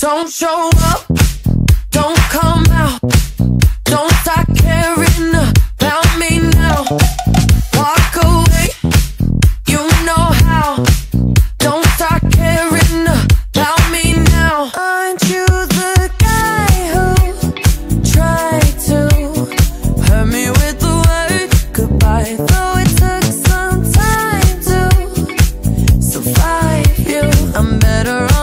Don't show up, don't come out, don't start caring about me now. Walk away, you know how. Don't start caring about me now. Aren't you the guy who tried to hurt me with the word goodbye? Though it took some time to survive you, I'm better off.